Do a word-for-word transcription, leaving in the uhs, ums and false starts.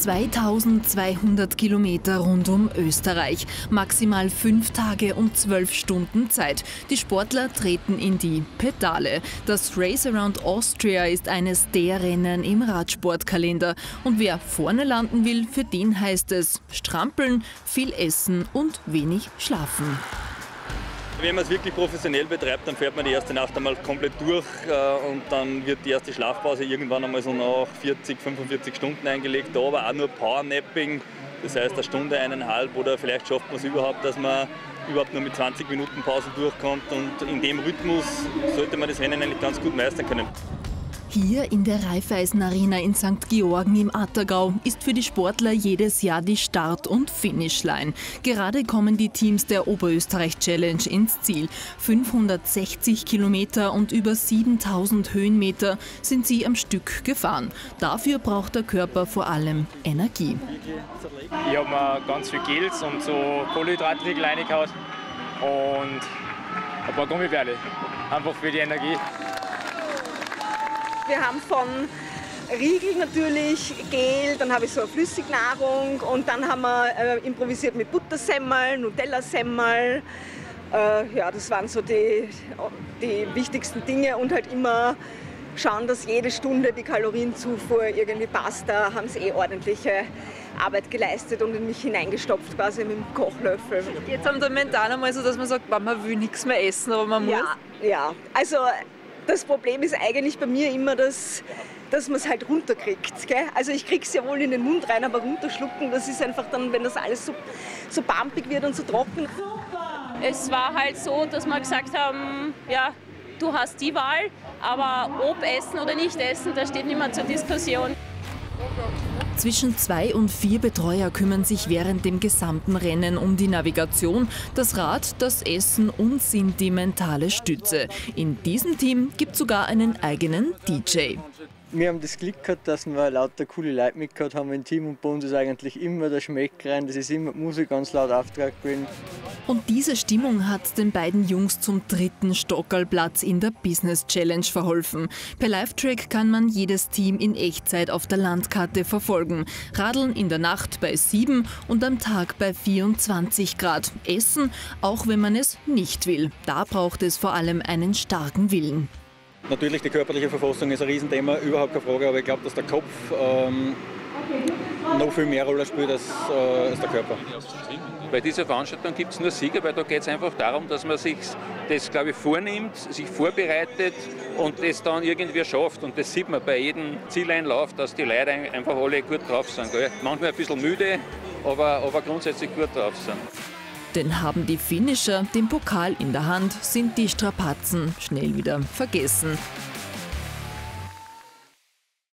zweitausendzweihundert Kilometer rund um Österreich, maximal fünf Tage und zwölf Stunden Zeit. Die Sportler treten in die Pedale. Das Race Around Austria ist eines der Rennen im Radsportkalender. Und wer vorne landen will, für den heißt es strampeln, viel essen und wenig schlafen. Wenn man es wirklich professionell betreibt, dann fährt man die erste Nacht einmal komplett durch äh, und dann wird die erste Schlafpause irgendwann einmal so nach vierzig, fünfundvierzig Stunden eingelegt, da aber auch nur Powernapping, das heißt eine Stunde, eineinhalb, oder vielleicht schafft man es überhaupt, dass man überhaupt nur mit zwanzig Minuten Pause durchkommt, und in dem Rhythmus sollte man das Rennen eigentlich ganz gut meistern können. Hier in der Raiffeisen-Arena in Sankt Georgen im Attergau ist für die Sportler jedes Jahr die Start- und Finishline. Gerade kommen die Teams der Oberösterreich-Challenge ins Ziel. fünfhundertsechzig Kilometer und über siebentausend Höhenmeter sind sie am Stück gefahren. Dafür braucht der Körper vor allem Energie. Ich habe mir ganz viel Gels und so Kohlenhydratriegel reingehauen und ein paar Gummibärle, einfach für die Energie. Wir haben von Riegel natürlich, Gel, dann habe ich so eine Flüssignahrung und dann haben wir äh, improvisiert mit Buttersemmel, Nutella-Semmel. Äh, ja, das waren so die, die wichtigsten Dinge, und halt immer schauen, dass jede Stunde die Kalorienzufuhr irgendwie passt. Da haben sie eh ordentliche Arbeit geleistet und in mich hineingestopft quasi mit dem Kochlöffel. Jetzt haben wir mental einmal so, dass man sagt, man will nichts mehr essen, aber man muss. Ja, ja. Also, das Problem ist eigentlich bei mir immer, dass, dass man es halt runterkriegt. Gell? Also ich kriege es ja wohl in den Mund rein, aber runterschlucken, das ist einfach dann, wenn das alles so, so pampig wird und so trocken. Es war halt so, dass wir gesagt haben, ja, du hast die Wahl, aber ob essen oder nicht essen, da steht niemand zur Diskussion. Zwischen zwei und vier Betreuer kümmern sich während dem gesamten Rennen um die Navigation, das Rad, das Essen und sind die mentale Stütze. In diesem Team gibt es sogar einen eigenen D J. Wir haben das Glück gehabt, dass wir lauter coole Leute mit gehabt haben im Team, und bei uns ist eigentlich immer der Schmeck rein, das ist immer die Musik ganz laut aufgetragen gewesen. Und diese Stimmung hat den beiden Jungs zum dritten Stockerlplatz in der Business Challenge verholfen. Per Live-Track kann man jedes Team in Echtzeit auf der Landkarte verfolgen. Radeln in der Nacht bei sieben und am Tag bei vierundzwanzig Grad. Essen, auch wenn man es nicht will. Da braucht es vor allem einen starken Willen. Natürlich, die körperliche Verfassung ist ein Riesenthema, überhaupt keine Frage, aber ich glaube, dass der Kopf ähm, noch viel mehr Rolle spielt als, äh, als der Körper. Bei dieser Veranstaltung gibt es nur Sieger, weil da geht es einfach darum, dass man sich das, glaube ich, vornimmt, sich vorbereitet und das dann irgendwie schafft. Und das sieht man bei jedem Zieleinlauf, dass die Leute einfach alle gut drauf sind. Gell? Manchmal ein bisschen müde, aber, aber grundsätzlich gut drauf sind. Denn haben die Finisher den Pokal in der Hand, sind die Strapazen schnell wieder vergessen.